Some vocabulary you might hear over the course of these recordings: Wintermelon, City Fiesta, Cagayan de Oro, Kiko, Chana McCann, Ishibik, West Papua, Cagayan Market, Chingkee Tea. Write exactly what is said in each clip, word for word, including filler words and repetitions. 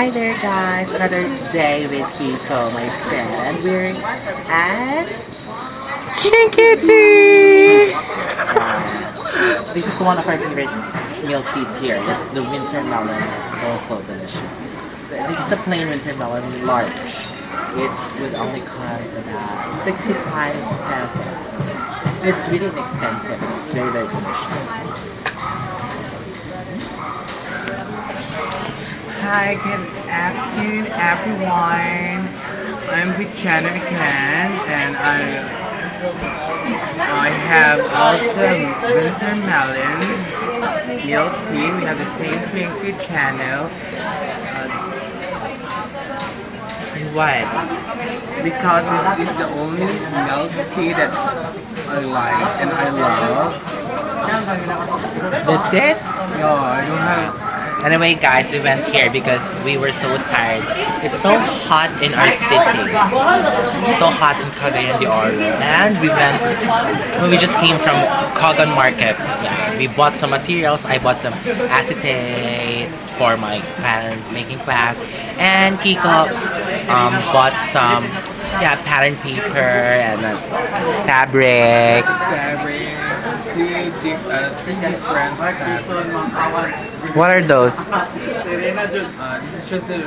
Hi there guys, another day with Kiko, my friend. We're at Chingkee Tea! Uh, this is one of our favorite meal teas here. It's the winter melon. It's so, so delicious. This is the plain winter melon, large. It would only cost about sixty-five pesos. It's really inexpensive. It's very, very delicious. Hi, good afternoon everyone. I'm with Chana McCann and I I have also winter melon milk tea. We have the same drinks with Chana. Uh, what? Because this is the only milk tea that I like and I love. That's it? No, I don't have. Anyway guys, we went here because we were so tired. It's so hot in our city. So hot in Cagayan de Oro. And we went, we just came from Cagayan Market. Yeah, we bought some materials. I bought some acetate for my pattern making class. And Kiko um, bought some yeah, pattern paper and uh, fabric. Fabric. Three different fabrics. What are those? Uh, this is just an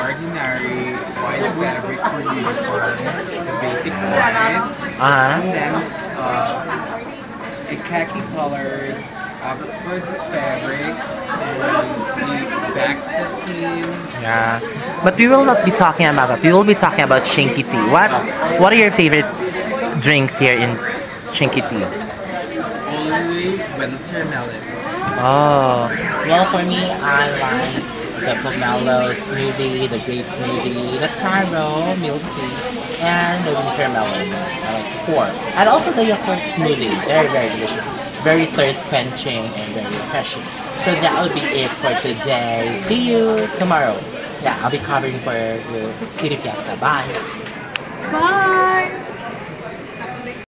ordinary white fabric for uniform, the basic white, uh -huh. and then uh, a khaki colored Oxford fabric, and the back sateen. Yeah, but we will not be talking about that. We will be talking about Chingkee Tea. What? What are your favorite drinks here in Chingkee Tea? Only winter melon. Oh, well for me, I like the pomelo smoothie, the grape smoothie, the taro milk tea, and the winter melon. I like four. And also the yogurt smoothie. Very, very delicious. Very thirst quenching and very refreshing. So that will be it for today. See you tomorrow. Yeah, I'll be covering for the City Fiesta. Bye. Bye.